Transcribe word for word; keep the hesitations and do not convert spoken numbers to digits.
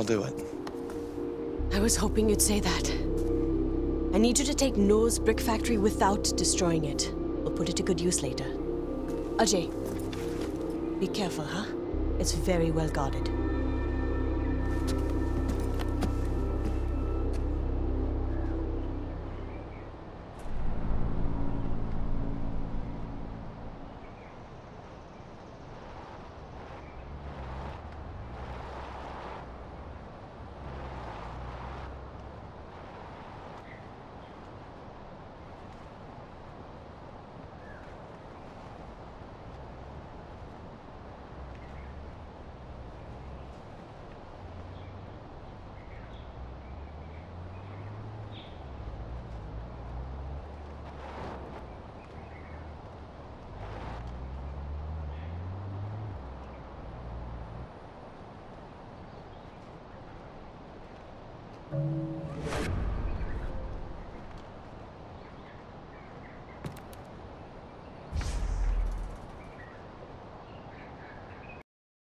I'll do it. I was hoping you'd say that. I need you to take Noah's brick factory without destroying it. We'll put it to good use later. Ajay, be careful, huh? It's very well guarded.